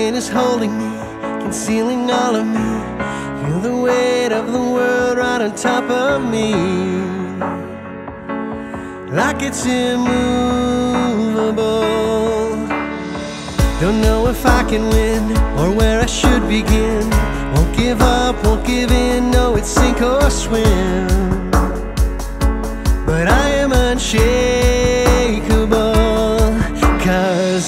pain is holding me, concealing all of me. Feel the weight of the world right on top of me, like it's immovable. Don't know if I can win or where I should begin. Won't give up, won't give in, no, it's sink or swim. But I am unshakable, 'cause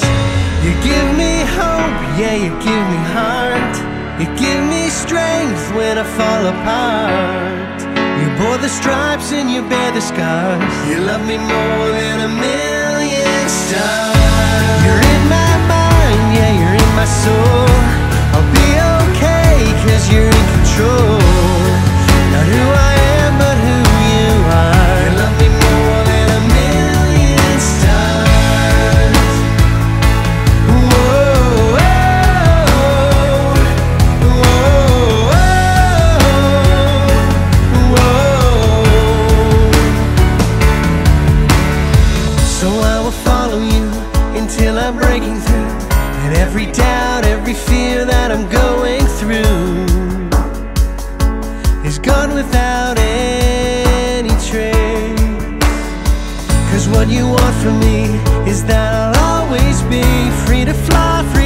you give me hope, yeah, you give me heart. You give me strength when I fall apart. You bore the stripes and you bear the scars. You love me more than a million stars. You're in my mind, yeah, you're in my soul. I'll be okay, 'cause you're in control. Not who I am, but who you are. You love me more than a million stars. Till I'm breaking through, and every doubt, every fear that I'm going through is gone without any trace. 'Cause what you want from me is that I'll always be free to fly, free